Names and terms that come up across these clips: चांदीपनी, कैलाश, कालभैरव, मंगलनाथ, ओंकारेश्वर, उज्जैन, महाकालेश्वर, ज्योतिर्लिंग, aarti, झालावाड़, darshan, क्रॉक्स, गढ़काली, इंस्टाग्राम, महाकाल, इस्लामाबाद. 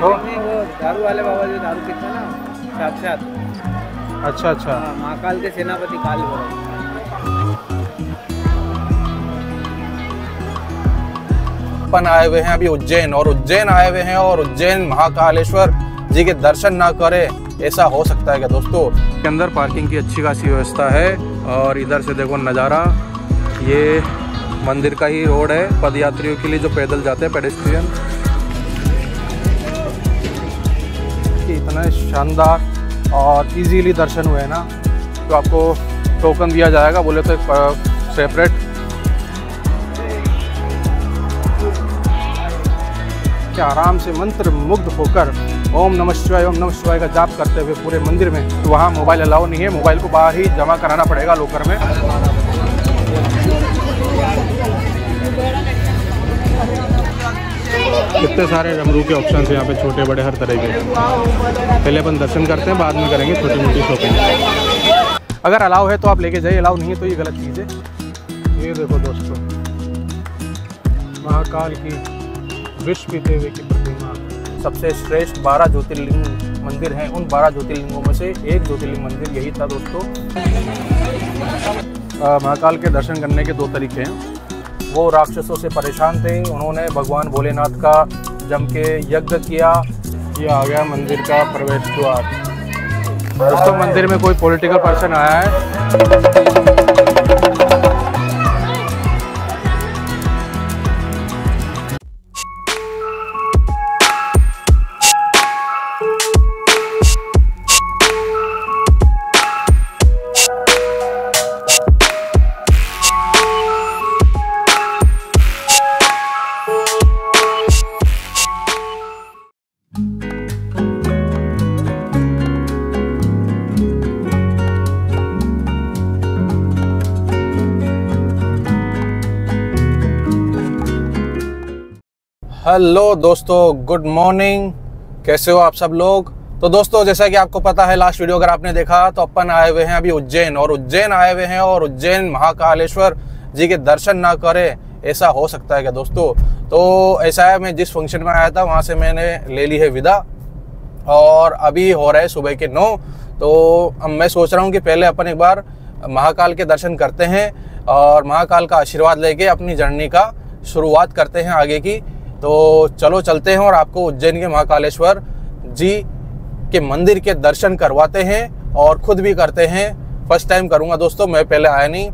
हो वो दारू वाले बाबा जो दारू पीते ना साक्षात। अच्छा अच्छा, महाकाल के सेनापति कालभैरव। अपन आए हुए हैं अभी उज्जैन, और उज्जैन आए हुए हैं और उज्जैन महाकालेश्वर जी के दर्शन ना करे ऐसा हो सकता है क्या दोस्तों। के अंदर पार्किंग की अच्छी खासी व्यवस्था है और इधर से देखो नज़ारा, ये मंदिर का ही रोड है पद यात्रियों के लिए जो पैदल जाते हैं पेडेस्ट्रियन। इतना शानदार और इजीली दर्शन हुए ना, तो आपको टोकन दिया जाएगा बोले तो एक सेपरेट। आराम से मंत्र मुग्ध होकर ओम नमः शिवाय का जाप करते हुए पूरे मंदिर में। तो वहाँ मोबाइल अलाउ नहीं है, मोबाइल को बाहर ही जमा कराना पड़ेगा लॉकर में। कितने सारे रमरू के ऑप्शन हैं यहाँ पे, छोटे बड़े हर तरह के। पहले अपन दर्शन करते हैं, बाद में करेंगे छोटी मोटी शॉपिंग। अगर अलाउ है तो आप लेके जाइए, अलाउ नहीं है तो ये गलत चीज़ है। ये देखो दोस्तों, महाकाल की विष पीते हुए की प्रतिमा। सबसे श्रेष्ठ 12 ज्योतिर्लिंग मंदिर हैं, उन 12 ज्योतिर्लिंगों में से एक ज्योतिर्लिंग मंदिर यही था दोस्तों। महाकाल के दर्शन करने के दो तरीके हैं। वो राक्षसों से परेशान थे, उन्होंने भगवान भोलेनाथ का जम के यज्ञ किया। ये आ गया मंदिर का प्रवेश द्वार दोस्तों। मंदिर में कोई पॉलिटिकल पर्सन आया है। हेलो दोस्तों, गुड मॉर्निंग, कैसे हो आप सब लोग। तो दोस्तों जैसा कि आपको पता है, लास्ट वीडियो अगर आपने देखा तो अपन आए हुए हैं अभी उज्जैन, और उज्जैन आए हुए हैं और उज्जैन महाकालेश्वर जी के दर्शन ना करे ऐसा हो सकता है क्या दोस्तों। तो ऐसा है, मैं जिस फंक्शन में आया था वहां से मैंने ले ली है विदा, और अभी हो रहा है सुबह के 9। तो अब मैं सोच रहा हूँ कि पहले अपन एक बार महाकाल के दर्शन करते हैं और महाकाल का आशीर्वाद लेके अपनी जर्नी का शुरुआत करते हैं आगे की। तो चलो चलते हैं और आपको उज्जैन के महाकालेश्वर जी के मंदिर के दर्शन करवाते हैं और खुद भी करते हैं। फर्स्ट टाइम करूंगा दोस्तों, मैं पहले आया नहीं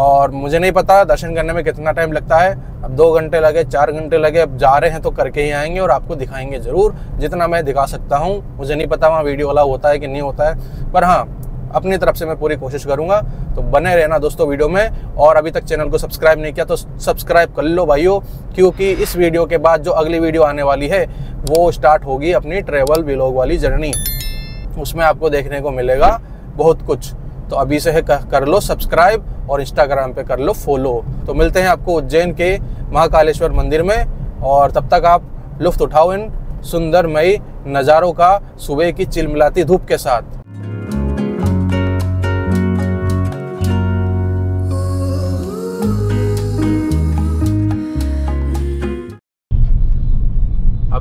और मुझे नहीं पता दर्शन करने में कितना टाइम लगता है। अब 2 घंटे लगे, 4 घंटे लगे, अब जा रहे हैं तो करके ही आएंगे और आपको दिखाएंगे ज़रूर जितना मैं दिखा सकता हूँ। मुझे नहीं पता वहाँ वीडियो अलाउ होता है कि नहीं होता है, पर हाँ अपनी तरफ से मैं पूरी कोशिश करूंगा। तो बने रहना दोस्तों वीडियो में, और अभी तक चैनल को सब्सक्राइब नहीं किया तो सब्सक्राइब कर लो भाइयों, क्योंकि इस वीडियो के बाद जो अगली वीडियो आने वाली है वो स्टार्ट होगी अपनी ट्रैवल व्लॉग वाली जर्नी, उसमें आपको देखने को मिलेगा बहुत कुछ। तो अभी से है कर लो सब्सक्राइब और इंस्टाग्राम पे कर लो फॉलो। तो मिलते हैं आपको उज्जैन के महाकालेश्वर मंदिर में, और तब तक आप लुफ्त उठाओ इन सुंदरमयी नज़ारों का सुबह की चिलमिलाती धूप के साथ।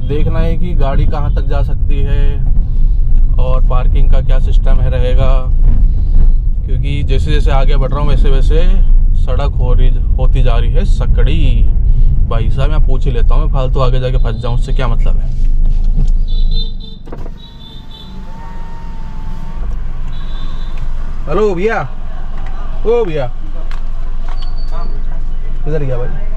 देखना है कि गाड़ी कहाँ तक जा सकती है और पार्किंग का क्या सिस्टम है रहेगा, क्योंकि जैसे जैसे आगे बढ़ रहा हूँ वैसे वैसे सड़क होती जा रही है सकड़ी। भाई साहब मैं पूछ ही लेता हूँ, मैं फालतू आगे जाके फंस जाऊँ उससे क्या मतलब है। हेलो भैया, ओ भैया किधर गया भाई।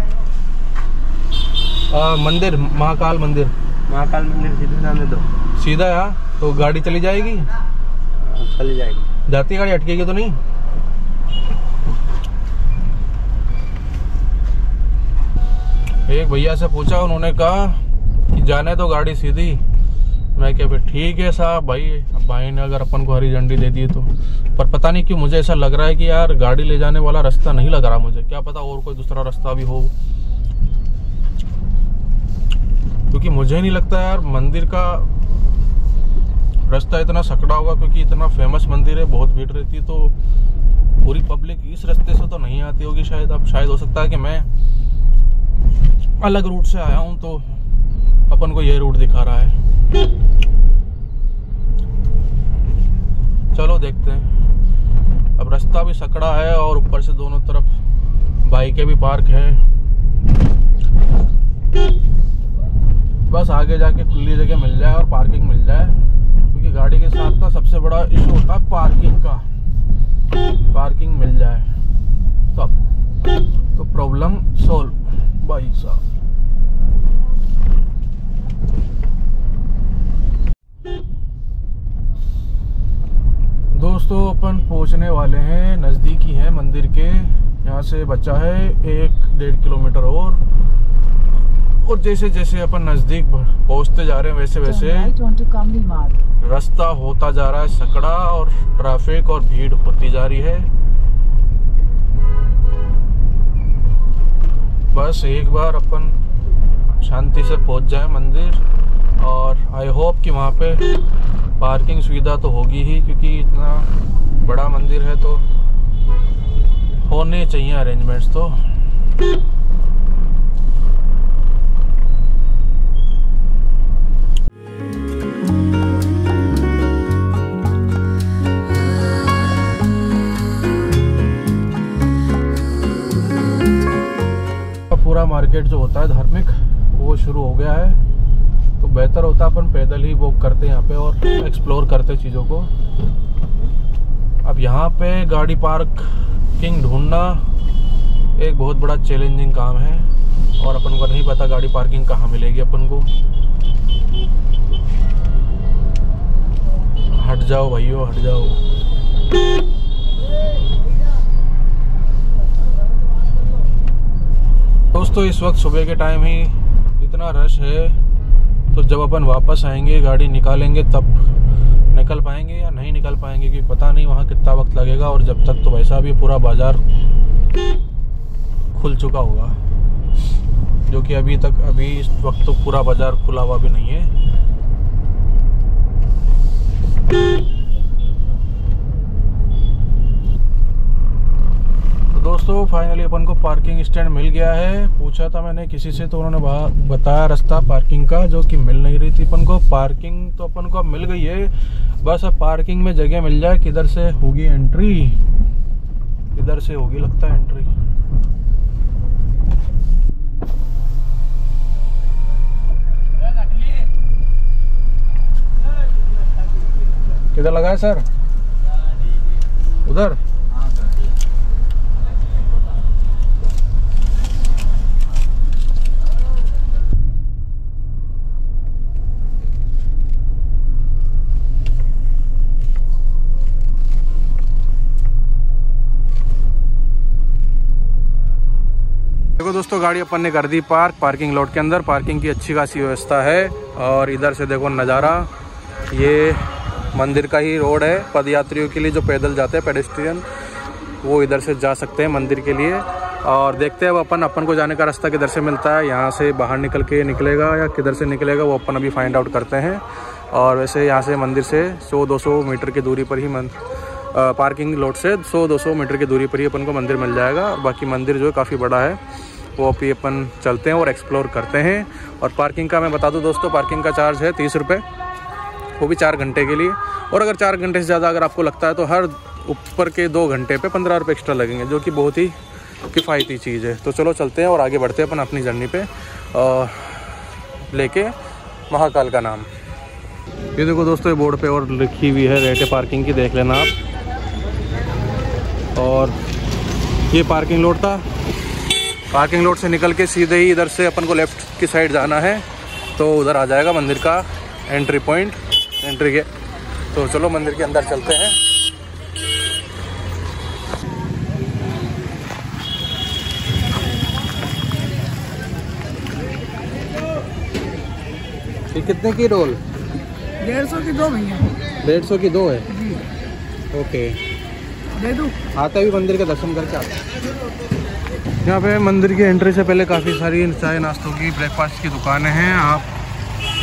मंदिर, महाकाल मंदिर, महाकाल मंदिर सीधे सामने दो, सीधा यहाँ तो गाड़ी चली जाएगी। चली जाएगी, जाती गाड़ी अटकेगी तो नहीं। एक भैया से पूछा, उन्होंने कहा कि जाने तो गाड़ी सीधी। मैं क्या, फिर ठीक है साहब। भाई ने अगर अपन को हरी झंडी दे दी तो, पर पता नहीं क्यों मुझे ऐसा लग रहा है कि यार गाड़ी ले जाने वाला रास्ता नहीं लग रहा मुझे, क्या पता और कोई दूसरा रास्ता भी हो। क्योंकि मुझे नहीं लगता यार मंदिर का रास्ता इतना सकड़ा होगा, क्योंकि इतना फेमस मंदिर है, बहुत भीड़ रहती है, तो पूरी पब्लिक इस रास्ते से तो नहीं आती होगी शायद। अब शायद हो सकता है कि मैं अलग रूट से आया हूँ तो अपन को ये रूट दिखा रहा है। चलो देखते हैं। अब रास्ता भी सकड़ा है और ऊपर से दोनों तरफ बाइकें भी पार्क हैं। बस आगे जाके खुली जगह मिल जाए और पार्किंग मिल जाए, क्योंकि गाड़ी के साथ ना सबसे बड़ा इशू होता है पार्किंग का। पार्किंग मिल जाए तब तो प्रॉब्लम सॉल्व। भाई साहब दोस्तों, अपन पहुंचने वाले हैं, नज़दीक ही है मंदिर के। यहाँ से बचा है 1-1.5 किलोमीटर और जैसे जैसे अपन नज़दीक पहुंचते जा रहे हैं वैसे वैसे रास्ता होता जा रहा है सकड़ा और ट्रैफिक और भीड़ होती जा रही है। बस एक बार अपन शांति से पहुंच जाए मंदिर, और आई होप कि वहाँ पे पार्किंग सुविधा तो होगी ही, क्योंकि इतना बड़ा मंदिर है तो होने चाहिए अरेंजमेंट्स। तो पूरा मार्केट जो होता है धार्मिक वो शुरू हो गया है, तो बेहतर होता अपन पैदल ही वॉक करते यहाँ पे और एक्सप्लोर करते चीज़ों को। अब यहाँ पे गाड़ी पार्किंग ढूंढना एक बहुत बड़ा चैलेंजिंग काम है, और अपन को नहीं पता गाड़ी पार्किंग कहाँ मिलेगी अपन को। हट जाओ भाइयों, हट जाओ। दोस्तों, इस वक्त सुबह के टाइम ही इतना रश है, तो जब अपन वापस आएंगे गाड़ी निकालेंगे तब निकल पाएंगे या नहीं निकल पाएंगे, क्योंकि पता नहीं वहाँ कितना वक्त लगेगा। और जब तक तो वैसा भी पूरा बाज़ार खुल चुका होगा, जो कि अभी तक अभी इस वक्त तो पूरा बाज़ार खुला हुआ भी नहीं है। तो दोस्तों, फाइनली अपन को पार्किंग स्टैंड मिल गया है। पूछा था मैंने किसी से तो उन्होंने बताया रास्ता पार्किंग का, जो कि मिल नहीं रही थी अपन को। पार्किंग तो अपन को अब मिल गई है, बस अब पार्किंग में जगह मिल जाए। किधर से होगी एंट्री? इधर से होगी लगता है एंट्री। किधर लगा है सर? उधर। देखो दोस्तों, गाड़ी अपन ने कर दी पार्क पार्किंग लॉट के अंदर। पार्किंग की अच्छी खासी व्यवस्था है, और इधर से देखो नज़ारा। ये मंदिर का ही रोड है, पदयात्रियों के लिए जो पैदल जाते हैं पेडेस्ट्रियन, वो इधर से जा सकते हैं मंदिर के लिए। और देखते हैं अब अपन को जाने का रास्ता किधर से मिलता है। यहाँ से बाहर निकल के निकलेगा या किधर से निकलेगा वो अपन अभी फाइंड आउट करते हैं। और वैसे यहाँ से मंदिर से 100-200 मीटर की दूरी पर ही पार्किंग लॉट से 100-200 मीटर की दूरी पर ही अपन को मंदिर मिल जाएगा। और बाकी मंदिर जो है काफ़ी बड़ा है, वो अभी अपन चलते हैं और एक्सप्लोर करते हैं। और पार्किंग का मैं बता दूं दोस्तों, पार्किंग का चार्ज है 30 रुपये, वो भी 4 घंटे के लिए। और अगर 4 घंटे से ज़्यादा अगर आपको लगता है तो हर ऊपर के 2 घंटे पे 15 रुपये एक्स्ट्रा लगेंगे, जो कि बहुत ही किफ़ायती चीज़ है। तो चलो चलते हैं और आगे बढ़ते हैं अपन अपनी जर्नी पे, और लेके महाकाल का नाम। ये देखो दोस्तों, बोर्ड पर और लिखी हुई है रेट पार्किंग की, देख लेना आप। और ये पार्किंग लॉट था, पार्किंग लॉट से निकल के सीधे ही इधर से अपन को लेफ़्ट की साइड जाना है, तो उधर आ जाएगा मंदिर का एंट्री पॉइंट, एंट्री गेट। तो चलो मंदिर के अंदर चलते हैं। ये कितने की रोल? 150 की 2 भैया। 150 की 2 है? ओके, दे दूँ। आता भी मंदिर के दर्शन करके आता। यहाँ पे मंदिर की एंट्री से पहले काफ़ी सारी चाय नाश्तों की, ब्रेकफास्ट की दुकानें हैं। आप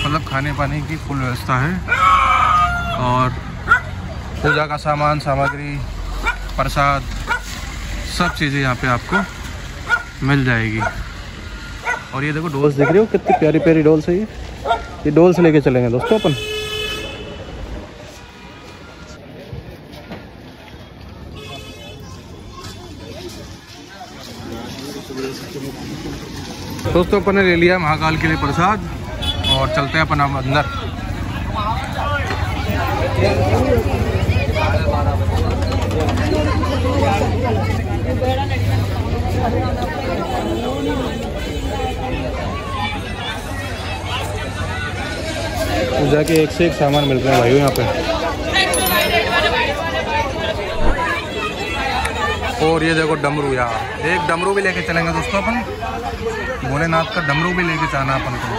मतलब खाने पाने की फुल व्यवस्था है, और पूजा का सामान, सामग्री, प्रसाद, सब चीज़ें यहाँ पे आपको मिल जाएगी। और ये देखो डोल्स दिख रही हो, कितनी प्यारी प्यारी डोल्स है ये। ये डोल से लेके चलेंगे दोस्तों अपन। दोस्तों अपन ने ले लिया महाकाल के लिए प्रसाद और चलते हैं अपन अंदर। पूजा के एक से एक सामान मिल रहे हैं भाई यहाँ पे। और ये देखो डमरू, यार एक डमरू भी लेके चलेंगे दोस्तों अपन, भोलेनाथ का डमरू भी लेके जाना अपन को।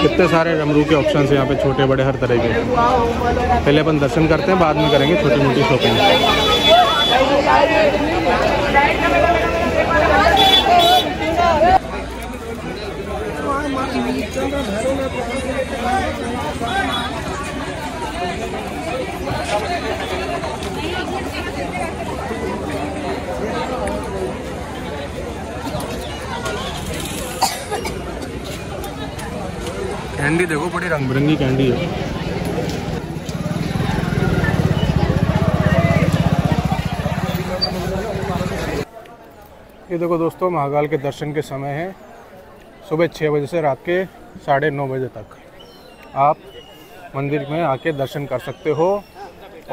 कितने सारे डमरू के ऑप्शन है यहाँ पे, छोटे बड़े हर तरह के। पहले अपन दर्शन करते हैं, बाद में करेंगे छोटी मोटी शॉपिंग। कैंडी देखो, बड़ी रंग बिरंगी कैंडी है। ये देखो दोस्तों, महाकाल के दर्शन के समय है सुबह 6 बजे से रात के 9:30 बजे तक। आप मंदिर में आके दर्शन कर सकते हो।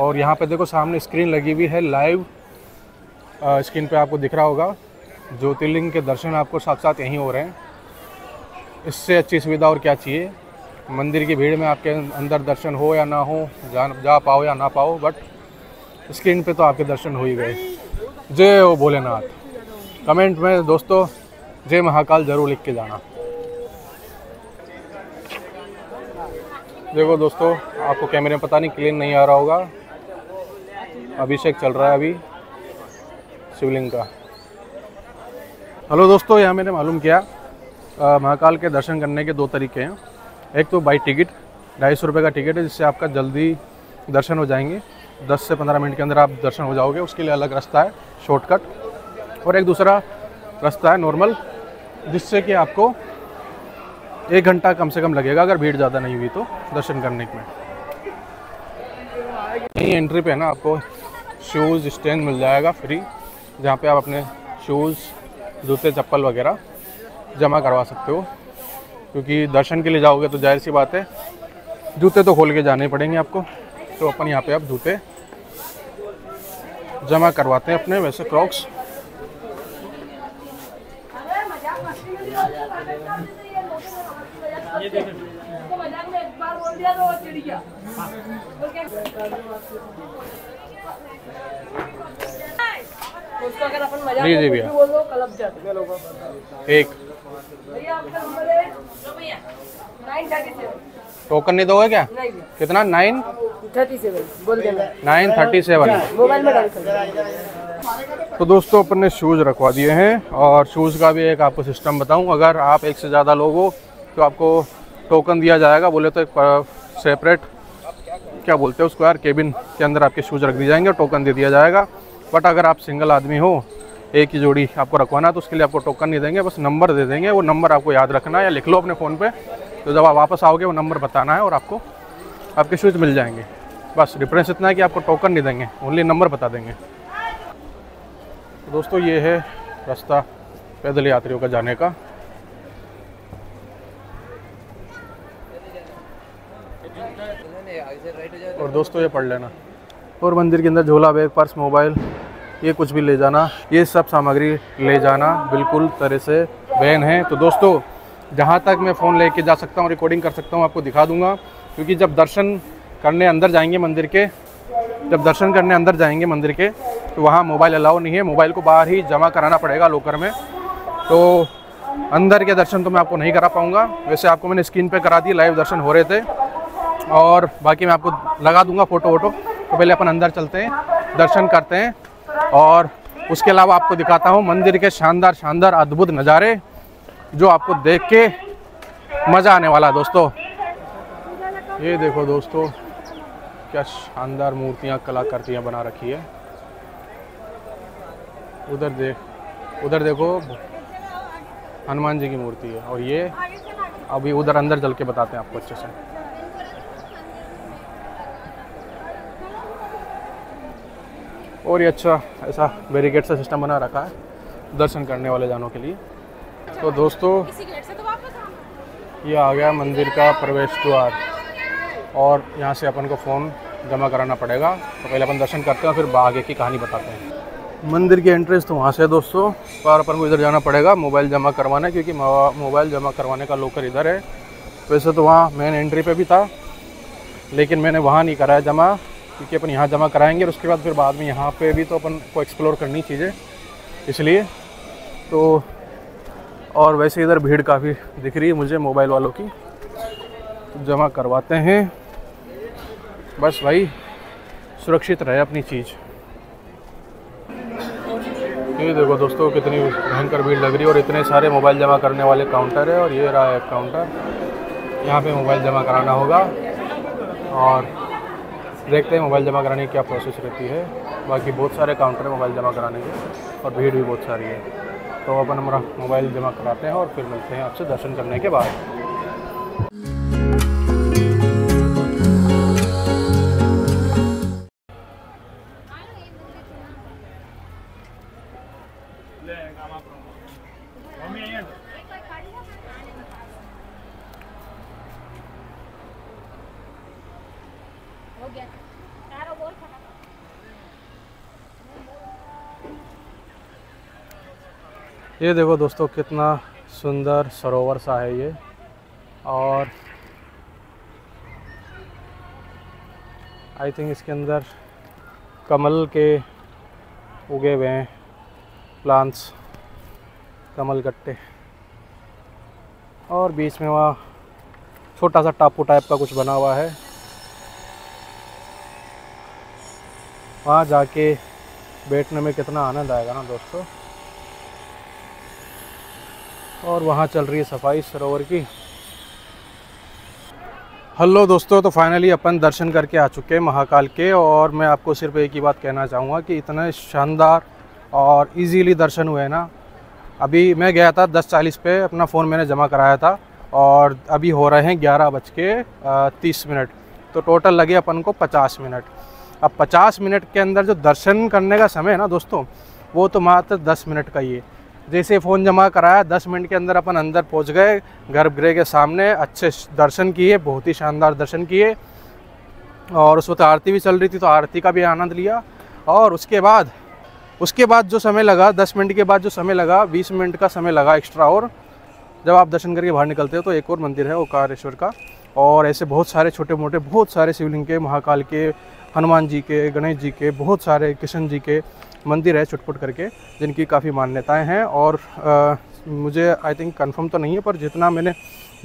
और यहाँ पे देखो सामने स्क्रीन लगी हुई है, लाइव स्क्रीन पे आपको दिख रहा होगा। ज्योतिर्लिंग के दर्शन आपको साक्षात यहीं हो रहे हैं। इससे अच्छी सुविधा और क्या चाहिए। मंदिर की भीड़ में आपके अंदर दर्शन हो या ना हो, जा पाओ या ना पाओ, बट स्क्रीन पे तो आपके दर्शन हो ही गए। जय हो भोलेनाथ। कमेंट में दोस्तों जय महाकाल जरूर लिख के जाना। देखो दोस्तों, आपको कैमरे में पता नहीं क्लीन नहीं आ रहा होगा, अभिषेक चल रहा है अभी शिवलिंग का। हेलो दोस्तों, यहाँ मैंने मालूम किया महाकाल के दर्शन करने के 2 तरीके हैं। एक तो बाई टिकट, 250 रुपये का टिकट है, जिससे आपका जल्दी दर्शन हो जाएंगे, 10 से 15 मिनट के अंदर आप दर्शन हो जाओगे, उसके लिए अलग रास्ता है शॉर्टकट। और एक दूसरा रास्ता है नॉर्मल, जिससे कि आपको 1 घंटा कम से कम लगेगा, अगर भीड़ ज़्यादा नहीं हुई तो दर्शन करने में। यही एंट्री पे है ना, आपको शूज़ स्टैंड मिल जाएगा फ्री, जहाँ पे आप अपने शूज़, जूते, चप्पल वगैरह जमा करवा सकते हो। क्योंकि दर्शन के लिए जाओगे तो जाहिर सी बात है जूते तो खोल के जाने पड़ेंगे आपको, तो अपन यहाँ पे आप जूते जमा करवाते हैं अपने, वैसे क्रॉक्स। जी जी भैया, एक टोकन नहीं दोगे क्या? नहीं। कितना? 937 मोबाइल में डाल। तो दोस्तों अपन ने शूज़ रखवा दिए हैं। और शूज़ का भी एक आपको सिस्टम बताऊं, अगर आप 1 से ज़्यादा लोग हो तो आपको टोकन दिया जाएगा। बोले तो एक सेपरेट, क्या बोलते हैं उसको यार, केबिन के अंदर आपके शूज़ रख दिए जाएंगे, टोकन दे दिया जाएगा। बट अगर आप सिंगल आदमी हो, एक ही जोड़ी आपको रखवाना है, तो उसके लिए आपको टोकन नहीं देंगे, बस नंबर दे देंगे। वो नंबर आपको याद रखना है या लिख लो अपने फ़ोन पे, तो जब आप वापस आओगे वो नंबर बताना है और आपको आपके शूज़ मिल जाएंगे। बस डिफरेंस इतना है कि आपको टोकन नहीं देंगे, ओनली नंबर बता देंगे। तो दोस्तों ये है रास्ता पैदल यात्रियों का जाने का। और दोस्तों ये पढ़ लेना। और मंदिर के अंदर झोला, बैग, पर्स, मोबाइल, ये कुछ भी ले जाना, ये सब सामग्री ले जाना बिल्कुल तरह से बैन है। तो दोस्तों जहाँ तक मैं फ़ोन लेके जा सकता हूँ, रिकॉर्डिंग कर सकता हूँ, आपको दिखा दूंगा। क्योंकि जब दर्शन करने अंदर जाएंगे मंदिर के, तो वहाँ मोबाइल अलाउ नहीं है, मोबाइल को बाहर ही जमा कराना पड़ेगा लॉकर में। तो अंदर के दर्शन तो मैं आपको नहीं करा पाऊँगा। वैसे आपको मैंने स्क्रीन पर करा दिए, लाइव दर्शन हो रहे थे, और बाकी मैं आपको लगा दूँगा फ़ोटो वोटो। तो पहले अपन अंदर चलते हैं, दर्शन करते हैं, और उसके अलावा आपको दिखाता हूँ मंदिर के शानदार अद्भुत नज़ारे, जो आपको देख के मज़ा आने वाला है दोस्तों। ये देखो दोस्तों, क्या शानदार मूर्तियाँ, कलाकृतियाँ बना रखी है। उधर देखो हनुमान जी की मूर्ति है, और ये अभी उधर अंदर चल के बताते हैं आपको अच्छे से। और ये अच्छा ऐसा बैरिकेड सा सिस्टम बना रखा है दर्शन करने वाले जानों के लिए। तो दोस्तों ये आ गया मंदिर का प्रवेश द्वार और यहाँ से अपन को फ़ोन जमा कराना पड़ेगा। तो पहले अपन दर्शन करते हैं और फिर आगे की कहानी बताते हैं। मंदिर की एंट्रेंस तो वहाँ से है दोस्तों, पर अपन को इधर जाना पड़ेगा मोबाइल जमा करवाना, क्योंकि मोबाइल जमा करवाने का लोकर इधर है। वैसे तो वहाँ मेन एंट्री पर भी था, लेकिन मैंने वहाँ नहीं कराया जमा, क्योंकि अपन यहाँ जमा कराएंगे और उसके बाद फिर बाद में यहाँ पे भी तो अपन को एक्सप्लोर करनी चीज़ें, इसलिए तो। और वैसे इधर भीड़ काफ़ी दिख रही है मुझे मोबाइल वालों की, जमा करवाते हैं। बस भाई सुरक्षित रहे अपनी चीज़। ये देखो दोस्तों कितनी भयंकर भीड़ लग रही है और इतने सारे मोबाइल जमा करने वाले काउंटर है। और ये रहा है काउंटर, यहाँ पर मोबाइल जमा कराना होगा और देखते हैं मोबाइल जमा कराने की क्या प्रोसेस रहती है। बाकी बहुत सारे काउंटर है मोबाइल जमा कराने के और भीड़ भी बहुत सारी है। तो अपन हमारा मोबाइल जमा कराते हैं और फिर मिलते हैं आपसे दर्शन करने के बाद। ये देखो दोस्तों कितना सुंदर सरोवर सा है ये। और आई थिंक इसके अंदर कमल के उगे हुए हैं प्लांट्स, कमल गट्टे। और बीच में वहाँ छोटा सा टापू टाइप का कुछ बना हुआ है, वहाँ जाके बैठने में कितना आनंद आएगा ना दोस्तों। और वहाँ चल रही है सफाई सरोवर की। हेलो दोस्तों, तो फाइनली अपन दर्शन करके आ चुके हैं महाकाल के। और मैं आपको सिर्फ एक ही बात कहना चाहूँगा कि इतने शानदार और इजीली दर्शन हुए ना। अभी मैं गया था 10:40 पे, अपना फ़ोन मैंने जमा कराया था और अभी हो रहे हैं 11:30। तो टोटल लगे अपन को 50 मिनट। अब 50 मिनट के अंदर जो दर्शन करने का समय है ना दोस्तों, वो तो मात्र 10 मिनट का ही है। जैसे फ़ोन जमा कराया 10 मिनट के अंदर अपन अंदर पहुंच गए गर्भगृह के सामने। अच्छे दर्शन किए, बहुत ही शानदार दर्शन किए। और उस वक्त आरती भी चल रही थी, तो आरती का भी आनंद लिया। और उसके बाद जो समय लगा, 10 मिनट के बाद जो समय लगा, 20 मिनट का समय लगा एक्स्ट्रा। और जब आप दर्शन करके बाहर निकलते हो तो एक और मंदिर है ओंकारेश्वर का। और ऐसे बहुत सारे छोटे मोटे बहुत सारे शिवलिंग के, महाकाल के, हनुमान जी के, गणेश जी के, बहुत सारे कृष्ण जी के मंदिर है छुटपुट करके, जिनकी काफ़ी मान्यताएं हैं। और मुझे आई थिंक कंफर्म तो नहीं है, पर जितना मैंने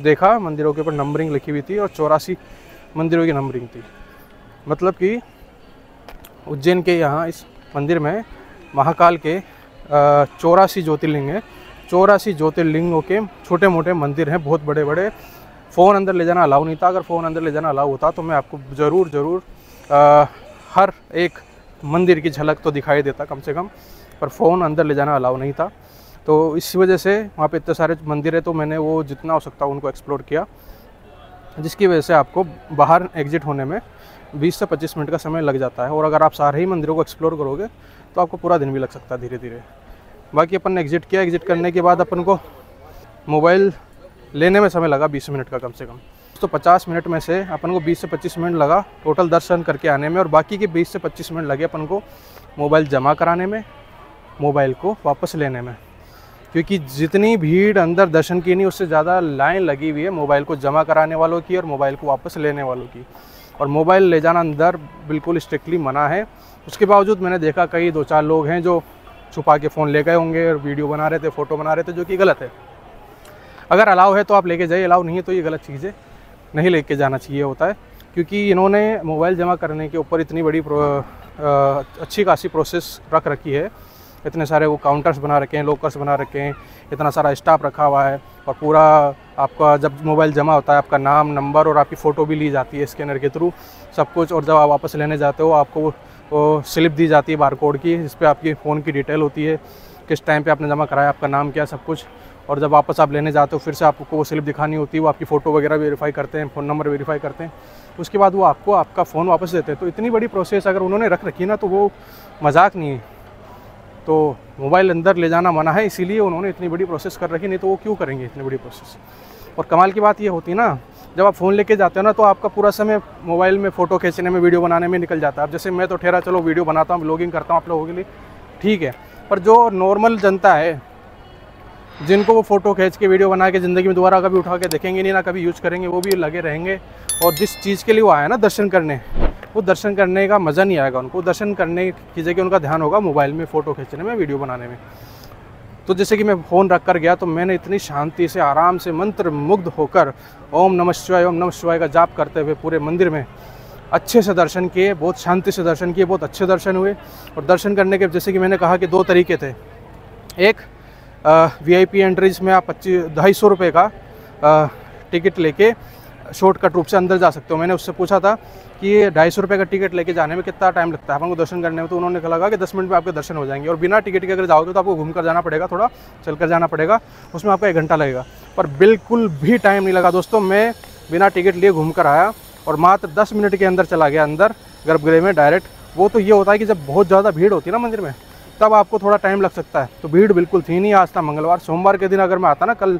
देखा मंदिरों के ऊपर नंबरिंग लिखी हुई थी और 84 मंदिरों की नंबरिंग थी। मतलब कि उज्जैन के यहाँ इस मंदिर में महाकाल के 84 ज्योतिर्लिंग हैं। 84 ज्योतिर्लिंगों के छोटे मोटे मंदिर हैं, बहुत बड़े बड़े। फ़ोन अंदर ले जाना अलाउ नहीं था। अगर फ़ोन अंदर ले जाना अलाउ होता तो मैं आपको ज़रूर हर एक मंदिर की झलक तो दिखाई देता कम से कम, पर फ़ोन अंदर ले जाना अलाउ नहीं था। तो इस वजह से वहाँ पे इतने सारे मंदिर है, तो मैंने वो जितना हो सकता उनको एक्सप्लोर किया, जिसकी वजह से आपको बाहर एग्जिट होने में 20 से 25 मिनट का समय लग जाता है। और अगर आप सारे ही मंदिरों को एक्सप्लोर करोगे तो आपको पूरा दिन भी लग सकता है धीरे धीरे। बाकी अपन ने एग्ज़िट किया। एग्ज़िट करने के बाद अपन को मोबाइल लेने में समय लगा 20 मिनट का कम से कम। तो 50 मिनट में से अपन को 20 से 25 मिनट लगा टोटल दर्शन करके आने में। और बाकी के 20 से 25 मिनट लगे अपन को मोबाइल जमा कराने में, मोबाइल को वापस लेने में, क्योंकि जितनी भीड़ अंदर दर्शन की नहीं उससे ज़्यादा लाइन लगी हुई है मोबाइल को जमा कराने वालों की और मोबाइल को वापस लेने वालों की। और मोबाइल ले जाना अंदर बिल्कुल स्ट्रिक्टली मना है। उसके बावजूद मैंने देखा कई 2-4 लोग हैं जो छुपा के फ़ोन ले गए होंगे और वीडियो बना रहे थे, फ़ोटो बना रहे थे, जो कि गलत है। अगर अलाउ है तो आप लेके जाइए, अलाउ नहीं है तो ये गलत चीज़ है, नहीं लेके जाना चाहिए होता है। क्योंकि इन्होंने मोबाइल जमा करने के ऊपर इतनी बड़ी अच्छी खासी प्रोसेस रख रखी है। इतने सारे वो काउंटर्स बना रखे हैं, लोकर्स बना रखे हैं, इतना सारा स्टाफ रखा हुआ है। और पूरा आपका जब मोबाइल जमा होता है आपका नाम, नंबर और आपकी फ़ोटो भी ली जाती है स्कैनर के थ्रू, सब कुछ। और जब आप वापस लेने जाते हो आपको वो स्लिप दी जाती है बारकोड की, जिस पर आपकी फ़ोन की डिटेल होती है, किस टाइम पर आपने जमा कराया, आपका नाम क्या, सब कुछ। और जब वापस आप लेने जाते हो फिर से आपको वो स्लिप दिखानी होती है, वो आपकी फ़ोटो वगैरह वेरीफाई करते हैं, फ़ोन नंबर वेरीफाई करते हैं, उसके बाद वो आपको आपका फ़ोन वापस देते हैं। तो इतनी बड़ी प्रोसेस अगर उन्होंने रख रखी है ना तो वो मजाक नहीं है। तो मोबाइल अंदर ले जाना मना है, इसीलिए उन्होंने इतनी बड़ी प्रोसेस कर रखी, नहीं तो वो क्यों करेंगे इतनी बड़ी प्रोसेस। और कमाल की बात ये होती है ना, जब आप फ़ोन लेके जाते हो ना तो आपका पूरा समय मोबाइल में फ़ोटो खींचने में, वीडियो बनाने में निकल जाता है। अब जैसे मैं तो ठहरा चलो वीडियो बनाता हूँ, ब्लॉगिंग करता हूँ आप लोगों के लिए, ठीक है, पर जो नॉर्मल जनता है जिनको वो फ़ोटो खींच के वीडियो बना के ज़िंदगी में दोबारा कभी उठा के देखेंगे नहीं ना कभी यूज़ करेंगे, वो भी लगे रहेंगे। और जिस चीज़ के लिए वो आया ना दर्शन करने, वो दर्शन करने का मज़ा नहीं आएगा उनको, दर्शन करने की जगह उनका ध्यान होगा मोबाइल में, फ़ोटो खींचने में, वीडियो बनाने में। तो जैसे कि मैं फ़ोन रख कर गया तो मैंने इतनी शांति से आराम से मंत्र मुग्ध होकर ओम नमः शिवाय का जाप करते हुए पूरे मंदिर में अच्छे से दर्शन किए, बहुत शांति से दर्शन किए, बहुत अच्छे दर्शन हुए। और दर्शन करने के जैसे कि मैंने कहा कि दो तरीके थे, एक वीआईपी एंट्रीज में आप 250 रुपये का टिकट लेके शॉर्टकट रूप से अंदर जा सकते हो। मैंने उससे पूछा था कि 250 रुपये का टिकट लेके जाने में कितना टाइम लगता है आपको दर्शन करने में, तो उन्होंने कहा कि 10 मिनट में आपके दर्शन हो जाएंगे। और बिना टिकट के अगर जाओगे तो आपको घूम कर जाना पड़ेगा, थोड़ा चल कर जाना पड़ेगा, उसमें आपका 1 घंटा लगेगा। पर बिल्कुल भी टाइम नहीं लगा दोस्तों, मैं बिना टिकट लिए घूम कर आया और मात्र 10 मिनट के अंदर चला गया अंदर गर्भगृह में डायरेक्ट। वो तो ये होता है कि जब बहुत ज़्यादा भीड़ होती है ना मंदिर में तब आपको थोड़ा टाइम लग सकता है, तो भीड़ बिल्कुल थी नहीं। आज था मंगलवार, सोमवार के दिन अगर मैं आता ना, कल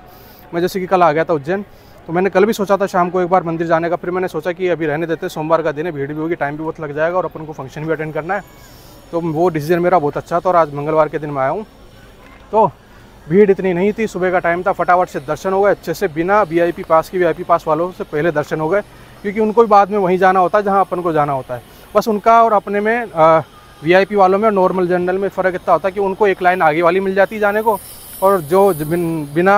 मैं जैसे कि कल आ गया था उज्जैन, तो मैंने कल भी सोचा था शाम को एक बार मंदिर जाने का, फिर मैंने सोचा कि अभी रहने देते, सोमवार का दिन है, भीड़ भी होगी, टाइम भी बहुत लग जाएगा और अपन को फंक्शन भी अटेंड करना है। तो वो डिसीजन मेरा बहुत अच्छा था और आज मंगलवार के दिन मैं आया हूँ तो भीड़ इतनी नहीं थी, सुबह का टाइम था, फटाफट से दर्शन हो गए अच्छे से, बिना वीआईपी पास के, वीआईपी पास वालों से पहले दर्शन हो गए, क्योंकि उनको भी बाद में वहीं जाना होता है जहाँ अपन को जाना होता है। बस उनका और अपने में वीआईपी वालों में और नॉर्मल जनरल में फ़र्क इतना होता है कि उनको एक लाइन आगे वाली मिल जाती है जाने को, और जो बिना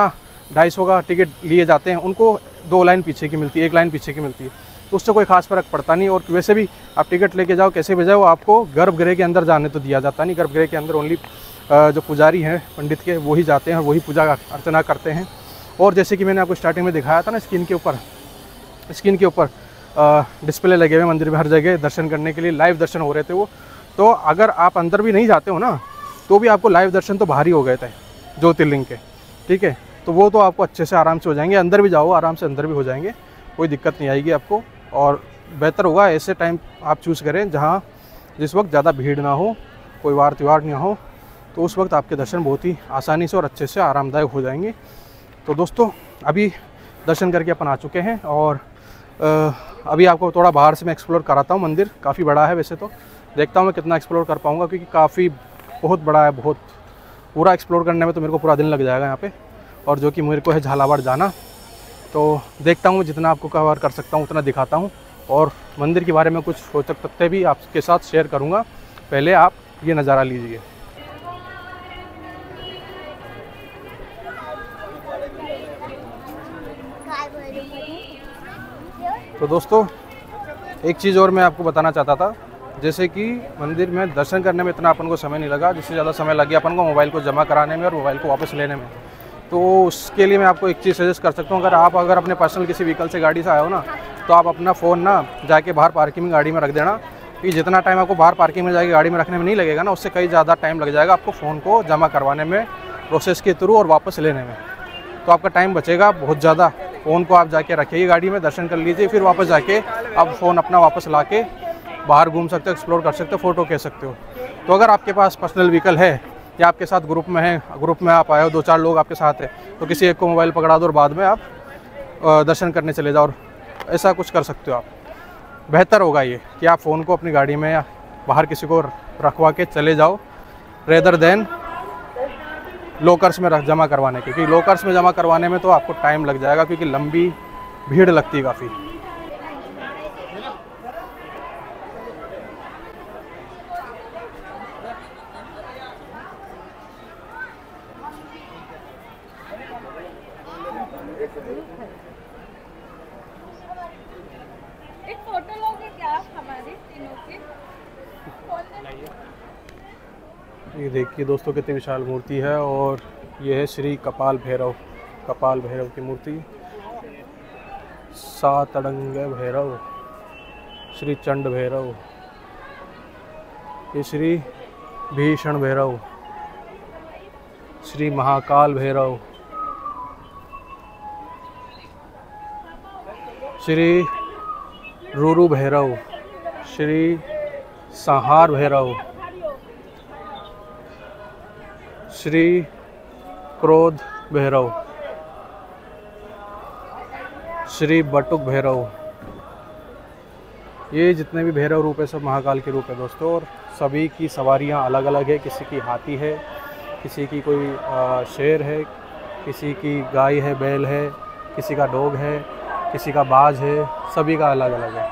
250 का टिकट लिए जाते हैं उनको 2 लाइन पीछे की मिलती है, 1 लाइन पीछे की मिलती है, तो उससे कोई खास फ़र्क पड़ता नहीं। और वैसे भी आप टिकट लेके जाओ कैसे भी जाओ, आपको गर्भगृह के अंदर जाने तो दिया जाता नहीं, गर्भगृह के अंदर ओनली जो पुजारी हैं पंडित के वही जाते हैं, वही पूजा अर्चना करते हैं। और जैसे कि मैंने आपको स्टार्टिंग में दिखाया था ना, स्क्रीन के ऊपर डिस्प्ले लगे हुए मंदिर में हर जगह दर्शन करने के लिए, लाइव दर्शन हो रहे थे वो। तो अगर आप अंदर भी नहीं जाते हो ना तो भी आपको लाइव दर्शन तो बाहर ही हो गए थे ज्योतिर्लिंग के, ठीक है, तो वो तो आपको अच्छे से आराम से हो जाएंगे, अंदर भी जाओ आराम से अंदर भी हो जाएंगे, कोई दिक्कत नहीं आएगी आपको। और बेहतर होगा ऐसे टाइम आप चूज़ करें जहाँ जिस वक्त ज़्यादा भीड़ ना हो, कोई वार त्यौहार ना हो, तो उस वक्त आपके दर्शन बहुत ही आसानी से और अच्छे से आरामदायक हो जाएंगे। तो दोस्तों अभी दर्शन करके अपन आ चुके हैं और अभी आपको थोड़ा बाहर से मैं एक्सप्लोर कराता हूँ, मंदिर काफ़ी बड़ा है वैसे तो, देखता हूँ मैं कितना एक्सप्लोर कर पाऊँगा, क्योंकि काफ़ी बहुत बड़ा है, बहुत पूरा एक्सप्लोर करने में तो मेरे को पूरा दिन लग जाएगा यहाँ पे, और जो कि मेरे को है झालावाड़ जाना, तो देखता हूँ जितना आपको कवर कर सकता हूँ उतना दिखाता हूँ। और मंदिर के बारे में कुछ रोचक तथ्य भी आपके साथ शेयर करूँगा, पहले आप ये नज़ारा लीजिए। तो दोस्तों एक चीज़ और मैं आपको बताना चाहता था, जैसे कि मंदिर में दर्शन करने में इतना अपन को समय नहीं लगा, जिससे ज़्यादा समय लग गया अपन को मोबाइल को जमा कराने में और मोबाइल को वापस लेने में। तो उसके लिए मैं आपको एक चीज़ सजेस्ट कर सकता हूँ, अगर आप अपने पर्सनल किसी व्हीकल से, गाड़ी से आए हो ना, तो आप अपना फ़ोन ना जाके बाहर पार्किंग में गाड़ी में रख देना, क्योंकि जितना टाइम आपको बाहर पार्किंग में जाके गाड़ी में रखने में नहीं लगेगा ना, उससे कई ज़्यादा टाइम लग जाएगा आपको फ़ोन को जमा करवाने में प्रोसेस के थ्रू और वापस लेने में, तो आपका टाइम बचेगा बहुत ज़्यादा। फ़ोन को आप जाके रखिए गाड़ी में, दर्शन कर लीजिए, फिर वापस जाके आप फ़ोन अपना वापस ला के बाहर घूम सकते हो, एक्सप्लोर कर सकते हो, फ़ोटो खींच सकते हो। तो अगर आपके पास पर्सनल व्हीकल है या आपके साथ ग्रुप में है, ग्रुप में आप आए हो, 2-4 लोग आपके साथ है, तो किसी एक को मोबाइल पकड़ा दो और बाद में आप दर्शन करने चले जाओ, और ऐसा कुछ कर सकते हो आप। बेहतर होगा ये कि आप फ़ोन को अपनी गाड़ी में या बाहर किसी को रखवा के चले जाओ, रेदर देन लोकर्स में जमा करवाने के, क्योंकि लोकर्स में जमा करवाने में तो आपको टाइम लग जाएगा, क्योंकि लंबी भीड़ लगती है काफ़ी। ये देखिए दोस्तों कितनी विशाल मूर्ति है, और ये है श्री कपाल भैरव की मूर्ति, सात अड़ंग भैरव, श्री चंड भैरव, ये श्री भीषण भैरव, श्री महाकाल भैरव, श्री रूरू भैरव, श्री संहार भैरव, श्री क्रोध भैरव, श्री बटुक भैरव। ये जितने भी भैरव रूप है सब महाकाल के रूप है दोस्तों, और सभी की सवारियां अलग अलग है। किसी की हाथी है, किसी की कोई शेर है, किसी की गाय है, बैल है, किसी का डॉग है, किसी का बाज है, सभी का अलग अलग है।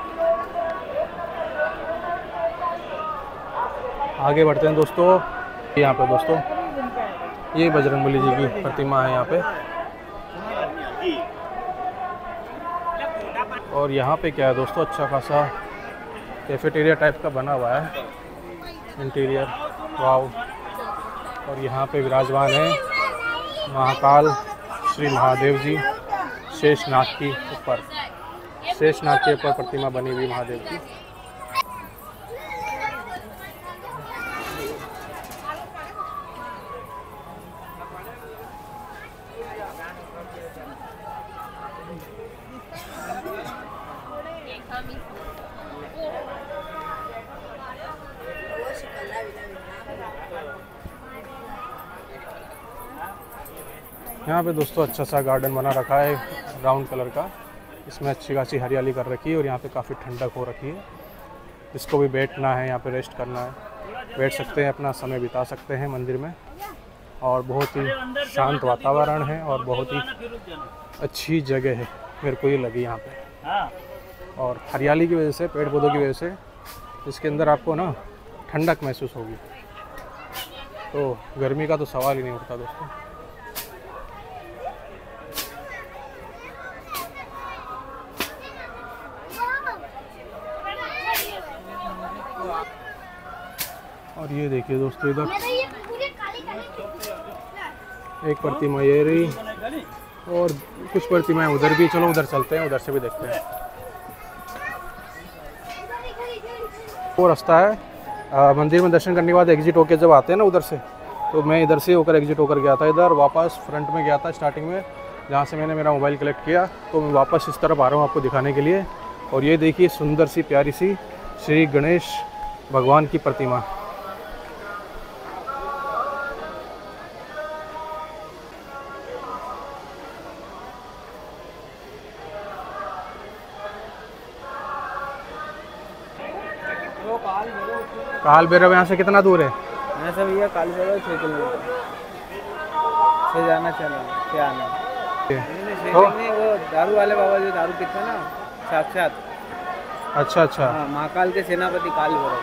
आगे बढ़ते हैं दोस्तों। यहाँ पे दोस्तों ये बजरंगबली जी की प्रतिमा है यहाँ पे, और यहाँ पे क्या है दोस्तों, अच्छा खासा कैफेटेरिया टाइप का बना हुआ है इंटीरियर, वाव। और यहाँ पे विराजमान है महाकाल श्री महादेव जी शेषनाग की ऊपर, शेषनाग के ऊपर प्रतिमा बनी हुई महादेव की। यहाँ पे दोस्तों अच्छा सा गार्डन बना रखा है ब्राउन कलर का, इसमें अच्छी खासी हरियाली कर रखी है, और यहाँ पे काफ़ी ठंडक हो रखी है। जिसको भी बैठना है यहाँ पे, रेस्ट करना है, बैठ सकते हैं, अपना समय बिता सकते हैं मंदिर में। और बहुत ही शांत वातावरण है और बहुत ही अच्छी जगह है, मेरे को ये लगी यहाँ पे। और हरियाली की वजह से, पेड़ पौधों की वजह से इसके अंदर आपको ना ठंडक महसूस होगी, तो गर्मी का तो सवाल ही नहीं उठता दोस्तों। और ये देखिए दोस्तों, इधर एक प्रतिमा ये रही और कुछ प्रतिमाएं उधर भी। चलो उधर चलते हैं, उधर से भी देखते हैं। वो रास्ता है मंदिर में दर्शन करने के बाद एग्जिट होकर जब आते हैं ना उधर से, तो मैं इधर से होकर एग्जिट होकर गया था, इधर वापस फ्रंट में गया था स्टार्टिंग में, जहाँ से मैंने मेरा मोबाइल कलेक्ट किया। तो मैं वापस इस तरफ आ रहा हूँ आपको दिखाने के लिए। और ये देखिए सुंदर सी प्यारी सी श्री गणेश भगवान की प्रतिमा। कालभैरव यहाँ से कितना दूर है? यहाँ से भैया कालभैरव 6 किलोमीटर से जाना चाहिए आना। तो वो दारू वाले बाबा जो दारू पीते ना, साक्षात। अच्छा अच्छा। हाँ, महाकाल के सेनापति कालभैरव।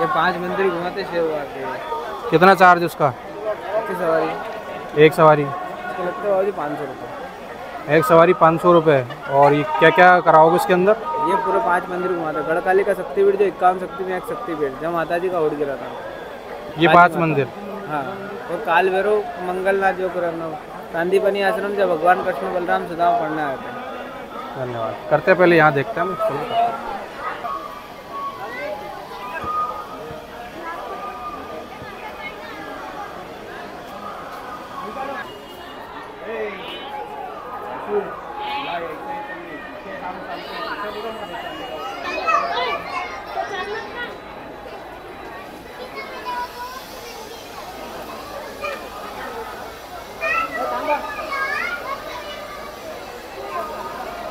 ये 5 मंदिर घुमाते 6 हुआ। कितना चार्ज उसका? सवारी एक सवारी तो 500 रुपये। एक सवारी 500 रुपये। और ये क्या क्या कराओगे इसके अंदर? ये पूरे 5 मंदिर घुमाता है। गढ़काली का शक्तिपीठ जो 51 शक्ति में 1 शक्तिपीठ, जहाँ माता जी का होड़ गिरा था, ये 5 मंदिर। हाँ, और कालभैरव, मंगलनाथ जो करना, चांदीपनी आश्रम जब भगवान कृष्ण बलराम सुदाम पढ़ने आए थे। धन्यवाद। करते पहले यहाँ देखते हैं।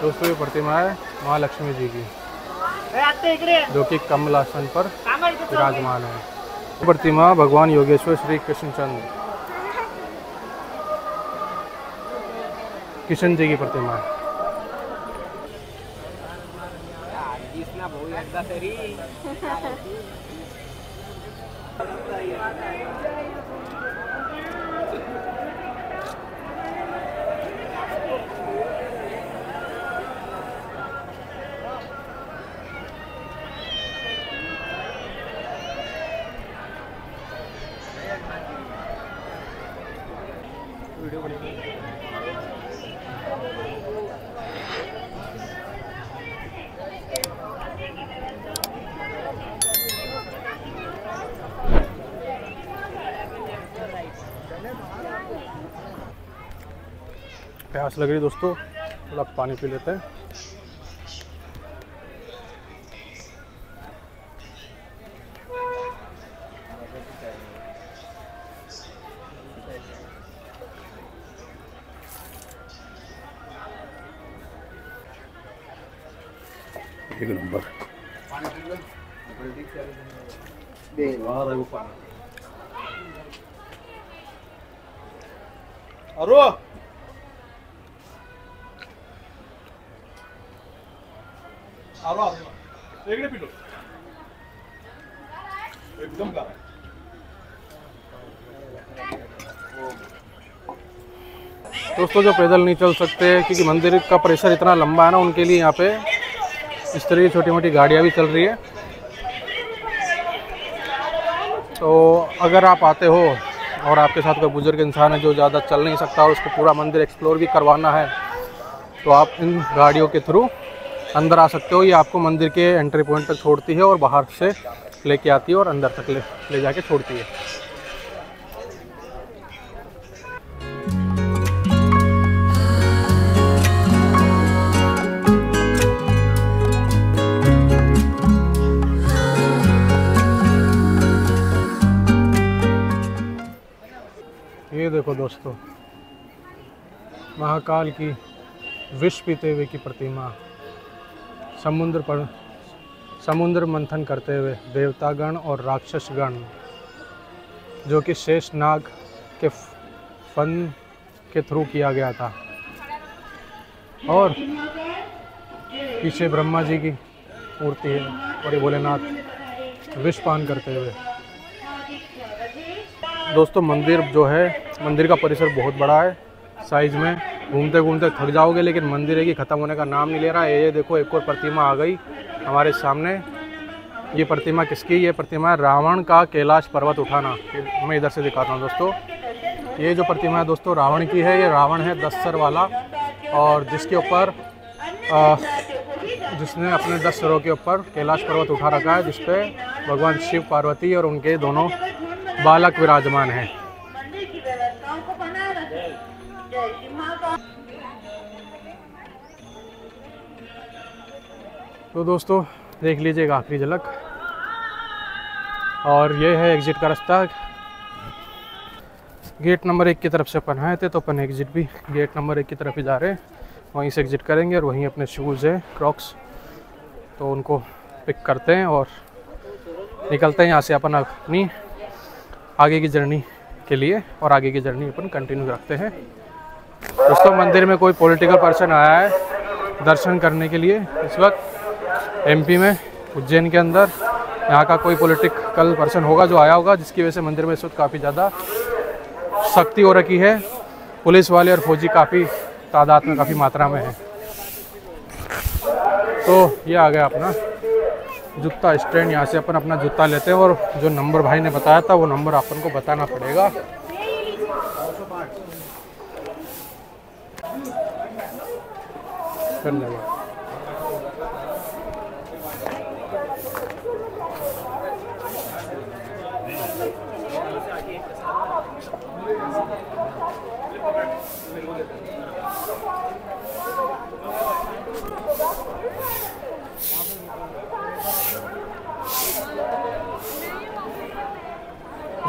दोस्तों ये प्रतिमा है महालक्ष्मी जी की, जो कि कमलासन पर विराजमान है। प्रतिमा भगवान योगेश्वर श्री कृष्ण जी की प्रतिमा है। प्यास लग रही दोस्तों, थोड़ा पानी पी लेते हैं। एक नंबर अरो एक पी लो एकदम का दोस्तों जो पैदल नहीं चल सकते क्योंकि मंदिर का परिसर इतना लंबा है ना, उनके लिए यहाँ पे इस तरह की छोटी मोटी गाड़ियाँ भी चल रही है। तो अगर आप आते हो और आपके साथ कोई बुजुर्ग इंसान है जो ज़्यादा चल नहीं सकता और उसको पूरा मंदिर एक्सप्लोर भी करवाना है तो आप इन गाड़ियों के थ्रू अंदर आ सकते हो। ये आपको मंदिर के एंट्री पॉइंट तक छोड़ती है और बाहर से लेके आती है और अंदर तक ले जाके छोड़ती है। ये देखो दोस्तों, महाकाल की विष पीते हुए की प्रतिमा, समुद्र पर समुद्र मंथन करते हुए देवतागण और राक्षसगण जो कि शेषनाग के फन के थ्रू किया गया था, और पीछे ब्रह्मा जी की मूर्ति है और ये भोलेनाथ विष पान करते हुए। दोस्तों मंदिर जो है, मंदिर का परिसर बहुत बड़ा है साइज में, घूमते घूमते थक जाओगे लेकिन मंदिर है कि ख़त्म होने का नाम नहीं ले रहा है। ये देखो एक और प्रतिमा आ गई हमारे सामने। ये प्रतिमा किसकी? ये प्रतिमा है रावण का कैलाश पर्वत उठाना। मैं इधर से दिखाता हूँ दोस्तों, ये जो प्रतिमा है दोस्तों रावण की है। ये रावण है 10 सिर वाला, और जिसके ऊपर जिसने अपने 10 सिरों के ऊपर कैलाश पर्वत उठा रखा है, जिसपे भगवान शिव पार्वती और उनके दोनों बालक विराजमान है। तो दोस्तों देख लीजिएगा आखिरी झलक, और ये है एग्जिट का रास्ता। गेट नंबर 1 की तरफ से अपन आए थे तो अपन एग्जिट भी गेट नंबर 1 की तरफ ही जा रहे हैं। वहीं से एग्जिट करेंगे और वहीं अपने शूज़ है क्रॉक्स, तो उनको पिक करते हैं और निकलते हैं यहाँ से अपन अपनी आगे की जर्नी के लिए, और आगे की जर्नी अपन कंटिन्यू रखते हैं। दोस्तों मंदिर में कोई पॉलिटिकल पर्सन आया है दर्शन करने के लिए। इस वक्त एमपी में उज्जैन के अंदर यहाँ का कोई पॉलिटिकल पर्सन होगा जो आया होगा, जिसकी वजह से मंदिर में इस वक्त काफ़ी ज़्यादा सख्ती हो रखी है। पुलिस वाले और फौजी काफ़ी तादाद में, काफ़ी मात्रा में है। तो ये आ गया अपना जूता स्टैंड, यहाँ से अपन अपना जूता लेते हैं, और जो नंबर भाई ने बताया था वो नंबर अपन को बताना पड़ेगा।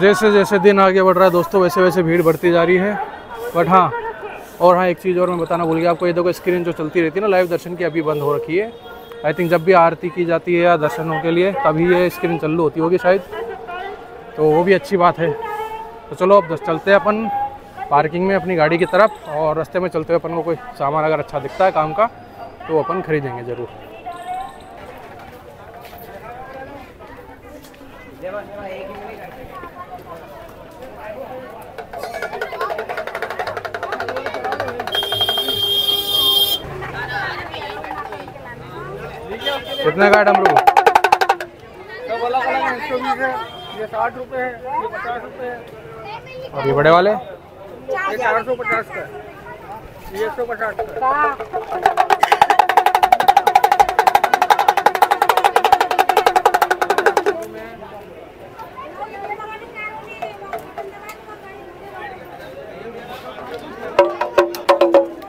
जैसे जैसे दिन आगे बढ़ रहा है दोस्तों वैसे वैसे भीड़ बढ़ती जा रही है। बट हाँ, और हाँ एक चीज़ और मैं बताना भूल गया आपको, ये देखो स्क्रीन जो चलती रहती है ना लाइव दर्शन की, अभी बंद हो रखी है। आई थिंक जब भी आरती की जाती है या दर्शनों के लिए तभी ये स्क्रीन चालू होती होगी शायद, तो वो भी अच्छी बात है। तो चलो अब चलते हैं अपन पार्किंग में अपनी गाड़ी की तरफ, और रास्ते में चलते हुए अपन को कोई सामान अगर अच्छा दिखता है काम का तो अपन खरीदेंगे ज़रूर। कितने का डमरू? ये 60 रुपये है, ये 50 रुपये है, और ये बड़े वाले 450 का, ये 150 का।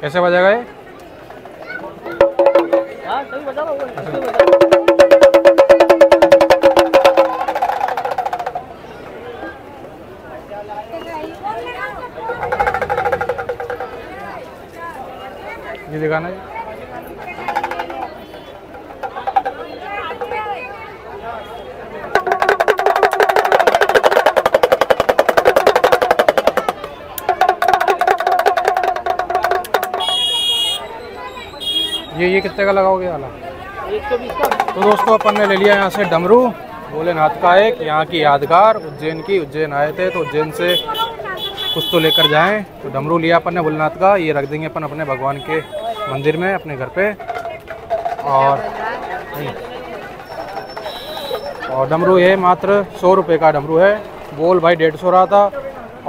कैसे बजेगा ये? ये दिखाना है। ये कितने का लगाओगे वाला? 120 का। तो दोस्तों अपन ने ले लिया यहाँ से डमरू भोलेनाथ का, एक यहाँ की यादगार उज्जैन की। उज्जैन आए थे तो उज्जैन से कुछ तो लेकर जाएं, तो डमरू लिया अपन ने भोलेनाथ का। ये रख देंगे अपन अपने भगवान के मंदिर में, अपने घर पे। और डमरू ये मात्र 100 रुपये का डमरू है। बोल भाई 150 रहा था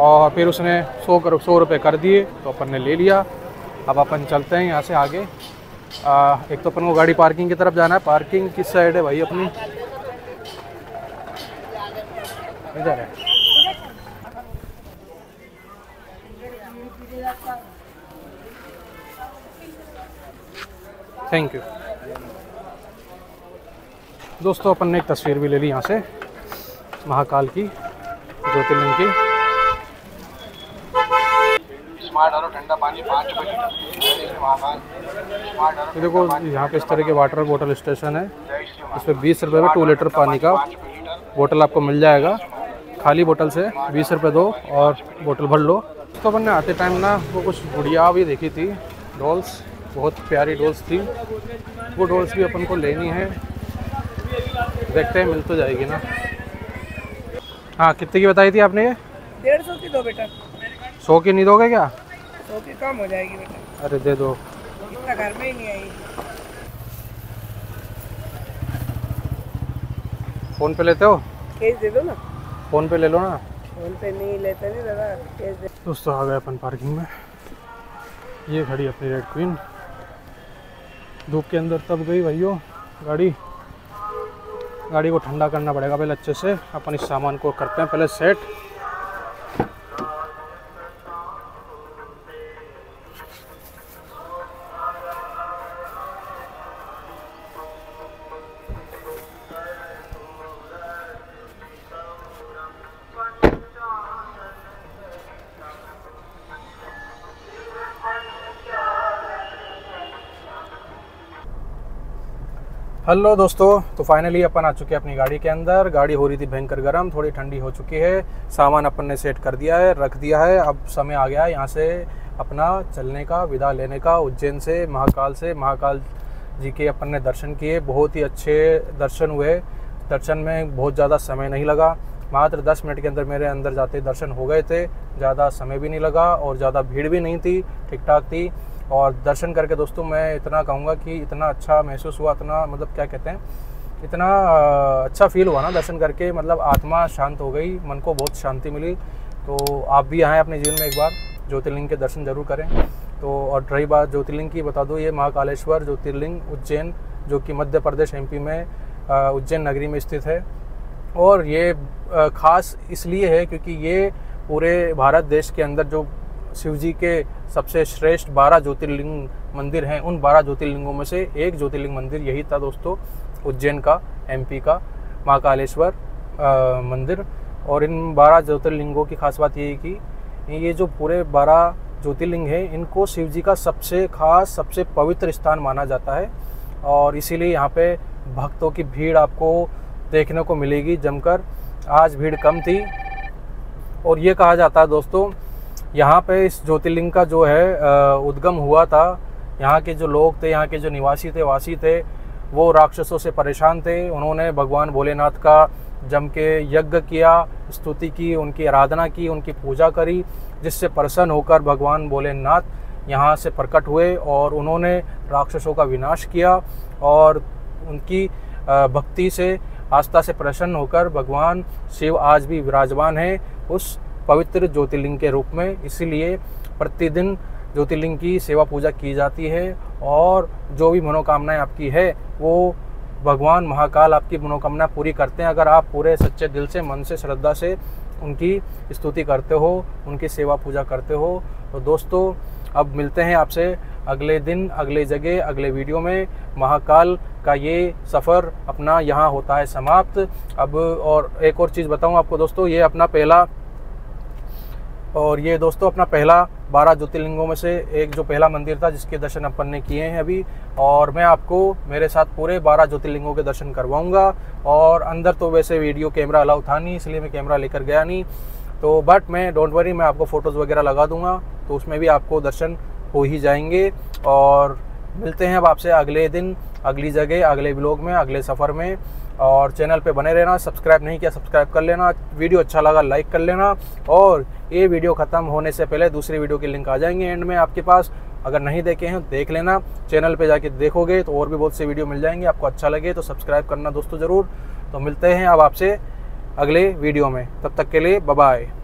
और फिर उसने 100 रुपये कर दिए तो अपन ने ले लिया। अब अपन चलते हैं यहाँ से आगे। एक तो अपन को गाड़ी पार्किंग की तरफ जाना है। पार्किंग किस साइड है भाई अपनी? इधर है। Thank you. दोस्तों अपन ने एक तस्वीर भी ले ली यहाँ से महाकाल की, ज्योतिर्लिंग की। ठंडा पानी 5 रुपये। देखो यहाँ पे इस तरह के वाटर बोतल स्टेशन है। इसमें 20 रुपये में 2 लीटर पानी का बोतल आपको मिल जाएगा। खाली बोतल से 20 रुपये दो और बोतल भर लो। तो अपन ने आते टाइम ना वो कुछ गुड़िया भी देखी थी, डॉल्स, बहुत प्यारी डॉल्स थी। वो डॉल्स भी अपन को लेनी है, देखते हैं मिल तो जाएगी ना। हाँ, कितने की बताई थी आपने? ये 150 की दो बेटा। 100 की नहीं दोगे क्या? 100 की कम हो जाएगी बेटा। अरे दे दो, इतना घर में ही नहीं आई। फोन पे लेते हो? कैश दे दो ना। फोन पे ले लो ना। फोन पे नहीं लेते नहीं दादा, कैश दे। दोस्तों आ गए अपन पार्किंग में। ये खड़ी अपनी रेड क्वीन, धूप के अंदर तब गई भाइयों गाड़ी। गाड़ी को ठंडा करना पड़ेगा पहले अच्छे से। अपन इस सामान को करते हैं पहले सेट। हेलो दोस्तों, तो फाइनली अपन आ चुके हैं अपनी गाड़ी के अंदर। गाड़ी हो रही थी भयंकर गर्म, थोड़ी ठंडी हो चुकी है। सामान अपन ने सेट कर दिया है, रख दिया है। अब समय आ गया है यहाँ से अपना चलने का, विदा लेने का। उज्जैन से, महाकाल से, महाकाल जी के अपन ने दर्शन किए। बहुत ही अच्छे दर्शन हुए। दर्शन में बहुत ज़्यादा समय नहीं लगा, मात्र 10 मिनट के अंदर मेरे अंदर जाते दर्शन हो गए थे। ज़्यादा समय भी नहीं लगा और ज़्यादा भीड़ भी नहीं थी, ठीक ठाक थी। और दर्शन करके दोस्तों मैं इतना कहूँगा कि इतना अच्छा महसूस हुआ, इतना मतलब क्या कहते हैं, इतना अच्छा फील हुआ ना दर्शन करके। मतलब आत्मा शांत हो गई, मन को बहुत शांति मिली। तो आप भी आएँ अपने जीवन में एक बार, ज्योतिर्लिंग के दर्शन जरूर करें। तो और रही बात ज्योतिर्लिंग की, बता दूँ ये महाकालेश्वर ज्योतिर्लिंग उज्जैन, जो कि मध्य प्रदेश MP में उज्जैन नगरी में स्थित है। और ये ख़ास इसलिए है क्योंकि ये पूरे भारत देश के अंदर जो शिव जी के सबसे श्रेष्ठ 12 ज्योतिर्लिंग मंदिर हैं, उन 12 ज्योतिर्लिंगों में से एक ज्योतिर्लिंग मंदिर यही था दोस्तों, उज्जैन का, MP का महाकालेश्वर मंदिर। और इन 12 ज्योतिर्लिंगों की खास बात ये है कि ये जो पूरे 12 ज्योतिर्लिंग हैं, इनको शिव जी का सबसे खास, सबसे पवित्र स्थान माना जाता है। और इसीलिए यहाँ पे भक्तों की भीड़ आपको देखने को मिलेगी जमकर। आज भीड़ कम थी। और ये कहा जाता है दोस्तों, यहाँ पे इस ज्योतिर्लिंग का जो है उद्गम हुआ था। यहाँ के जो लोग थे, यहाँ के जो निवासी थे, वासी थे, वो राक्षसों से परेशान थे। उन्होंने भगवान भोलेनाथ का जम के यज्ञ किया, स्तुति की, उनकी आराधना की, उनकी पूजा करी, जिससे प्रसन्न होकर भगवान भोलेनाथ यहाँ से प्रकट हुए और उन्होंने राक्षसों का विनाश किया। और उनकी भक्ति से, आस्था से प्रसन्न होकर भगवान शिव आज भी विराजमान है उस पवित्र ज्योतिर्लिंग के रूप में। इसीलिए प्रतिदिन ज्योतिर्लिंग की सेवा पूजा की जाती है। और जो भी मनोकामनाएं आपकी है, वो भगवान महाकाल आपकी मनोकामना पूरी करते हैं, अगर आप पूरे सच्चे दिल से, मन से, श्रद्धा से उनकी स्तुति करते हो, उनकी सेवा पूजा करते हो। तो दोस्तों अब मिलते हैं आपसे अगले दिन, अगले जगह, अगले वीडियो में महाकाल का ये सफ़र अपना यहाँ होता है समाप्त। अब और एक और चीज़ बताऊँ आपको दोस्तों, ये अपना पहला, और ये दोस्तों अपना पहला 12 ज्योतिर्लिंगों में से एक जो पहला मंदिर था जिसके दर्शन अपन ने किए हैं अभी, और मैं आपको मेरे साथ पूरे 12 ज्योतिर्लिंगों के दर्शन करवाऊंगा। और अंदर तो वैसे वीडियो कैमरा अलाउ था नहीं, इसलिए मैं कैमरा लेकर गया नहीं, तो बट मैं डोंट वरी, मैं आपको फ़ोटोज़ वगैरह लगा दूंगा, तो उसमें भी आपको दर्शन हो ही जाएंगे। और मिलते हैं अब आपसे अगले दिन, अगली जगह, अगले ब्लॉग में, अगले सफ़र में। और चैनल पे बने रहना, सब्सक्राइब नहीं किया सब्सक्राइब कर लेना, वीडियो अच्छा लगा लाइक कर लेना। और ये वीडियो ख़त्म होने से पहले दूसरी वीडियो के लिंक आ जाएंगे एंड में आपके पास, अगर नहीं देखे हैं देख लेना, चैनल पे जाके देखोगे तो और भी बहुत से वीडियो मिल जाएंगे। आपको अच्छा लगे तो सब्सक्राइब करना दोस्तों ज़रूर। तो मिलते हैं अब आपसे अगले वीडियो में, तब तक के लिए बाय।